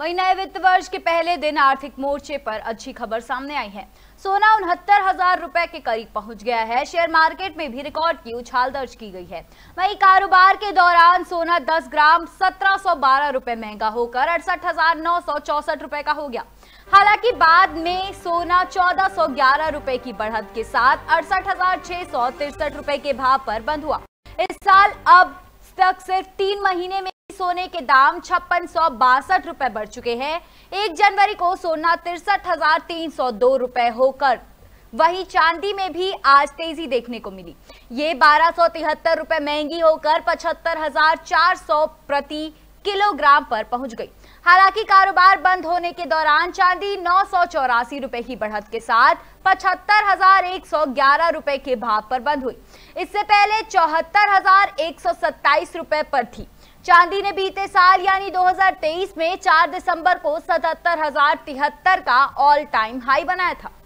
महीना वित्त वर्ष के पहले दिन आर्थिक मोर्चे पर अच्छी खबर सामने आई है। सोना 69,000 रुपए के करीब पहुंच गया है। शेयर मार्केट में भी रिकॉर्ड की उछाल दर्ज की गई है। वहीं कारोबार के दौरान सोना 10 ग्राम 1712 रुपए महंगा होकर 68,964 रुपए का हो गया। हालांकि बाद में सोना 1411 रुपए की बढ़त के साथ 68,663 रुपए के भाव पर बंद हुआ। इस साल अब तक सिर्फ 3 महीने में सोने के दाम 5662 रुपए बढ़ चुके हैं। 1 जनवरी को सोना 63,302 रुपए होकर वहीं चांदी में भी आज तेजी देखने को मिली। ये 1273 रुपए महंगी होकर 75,400 प्रति किलोग्राम पर पहुंच गई। हालांकि कारोबार बंद होने के दौरान चांदी 984 रुपए की बढ़त के साथ 75,111 रुपए के भाव पर बंद हुई। इससे पहले 74,127 रुपए पर थी। चांदी ने बीते साल यानी 2023 में 4 दिसंबर को 77,073 का ऑल टाइम हाई बनाया था।